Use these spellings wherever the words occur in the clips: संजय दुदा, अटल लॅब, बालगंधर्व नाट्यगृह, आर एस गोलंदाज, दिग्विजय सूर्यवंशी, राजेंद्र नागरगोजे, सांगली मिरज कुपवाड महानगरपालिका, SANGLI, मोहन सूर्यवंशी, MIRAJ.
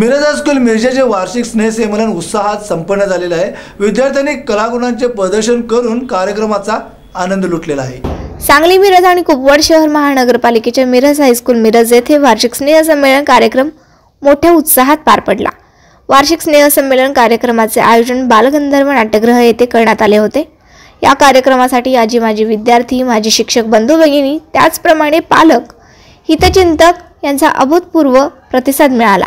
Miraj high school मिरजेचे वार्षिक स्नेहसंमेलन उत्साहात संपन्न झालेले आहे। विद्यार्थ्यांनी कलागुणांचे प्रदर्शन करून कार्यक्रमाचा आनंद लुटलेला आहे। सांगली मिरज आणि कुपवाड शहर महानगरपालिकेच्या मिरज हायस्कूल मिरज येथे वार्षिक स्नेहसंमेलन कार्यक्रम मोठ्या उत्साहात पार पडला। वार्षिक स्नेहसंमेलन कार्यक्रमाचे आयोजन बालगंधर्व नाट्यगृह येथे करण्यात आले होते। या कार्यक्रमासाठी आजी माजी विद्यार्थी, माजी शिक्षक बंधू भगिनी, त्याचप्रमाणे पालक, हितचिंतक यांचा अभूतपूर्व प्रतिसाद मिळाला।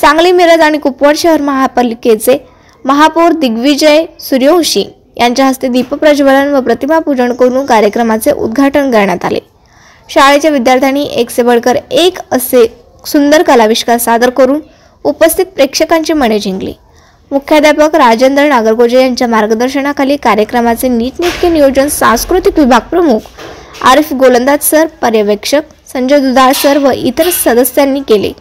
सांगली मिरज आणि कुपवाड शहर महापालिकेचे महापौर दिग्विजय सूर्यवंशी यांच्या हस्ते दीपप्रज्वलन व प्रतिमा पूजन करून कार्यक्रमाचे उद्घाटन करण्यात आले। शाळेच्या विद्यार्थ्यांनी एक से बढ़कर एक असे सुंदर कलाविष्कार सादर करून उपस्थित प्रेक्षकांची मने जिंकली। मुख्याध्यापक राजेंद्र नागरगोजे यांच्या मार्गदर्शनाखाली कार्यक्रमाचे नीटनेटके नियोजन सांस्कृतिक विभाग प्रमुख आर एस गोलंदाज सर, पर्यवेक्षक संजय दुदा सर व इतर सदस्यांनी केले।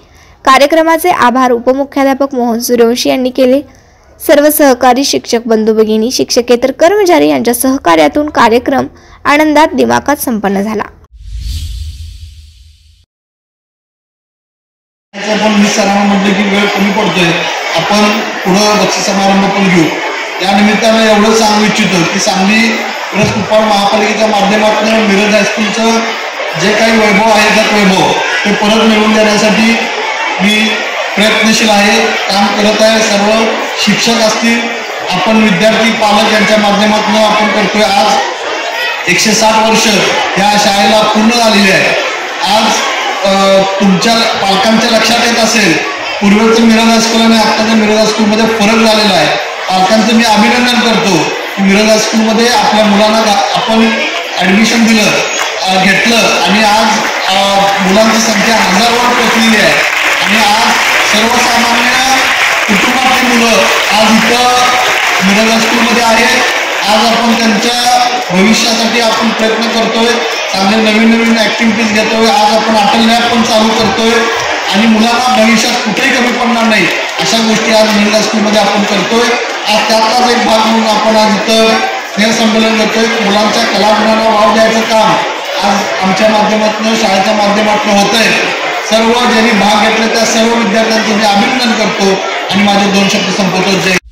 कार्यक्रमाचे आभार उपमुख्याध्यापक मोहन सूर्यवंशी यांनी केले। सर्व सहकारी, शिक्षक बंधू भगिनी, शिक्षकेतर कर्मचारी यांच्या सहकार्यातून कार्यक्रम आनंदात दिमाखात संपन्न झाला। आपण मिसरांमध्ये की वेळ कमी पडतोय, आपण पुढे बक्षीस समारंभ पण घेऊ। या निमित्ताने एवढं सांगू इच्छितो की सांगली मिरज कुपवाड महापालिकेच्या माध्यमातून मिरज हायस्कूलचं जे काही वैभव आहे त्या वैभव ते परत मिळवून देण्यासाठी मी प्रयत्नशील आहे, काम करत आहे। सर्व शिक्षक असतील, आपण विद्यार्थी, पालक यांच्या माध्यमातून आपण करतोय। आज 160 वर्ष या शाळेला पूर्ण झालेली आहे। आज तुमच्या पालकांच्या लक्षात येत असेल पूर्वीचं मिरज हायस्कूल आणि आत्ताच्या मिरज हायस्कूलमध्ये फरक झालेला आहे। पालकांचं मी अभिनंदन करतो की मिरज हायस्कूलमध्ये आपल्या मुलांना आपण ॲडमिशन दिलं, घेतलं आणि आज मुलांची संख्या हजारावर पोहोचलेली आहे। आणि आज सर्वसामान्य कुटुंबातली मुलं आज इथं मिरज हायस्कूलमध्ये आहेत। आज आपण त्यांच्या भविष्यासाठी आपण प्रयत्न करतोय, चांगले नवीन नवीन ॲक्टिव्हिटीज घेतोय। आज आपण अटल लॅब पण चालू करतोय आणि मुलांना भविष्यात कुठेही कमी पडणार नाही अशा गोष्टी आज मिरज हायस्कूलमध्ये आपण करतोय। आज त्यातलाच एक भाग म्हणून आपण आज इथं स्नेहसंमेलन करतोय। मुलांच्या कलागुणांना वाव द्यायचं काम आज आमच्या माध्यमातून, शाळेच्या माध्यमातून होतंय। सर्व ज्यांनी भाग घेतला त्या सर्व विद्यार्थ्यांचं मी अभिनंदन करतो आणि माझे दोन शब्द संपवतो। जय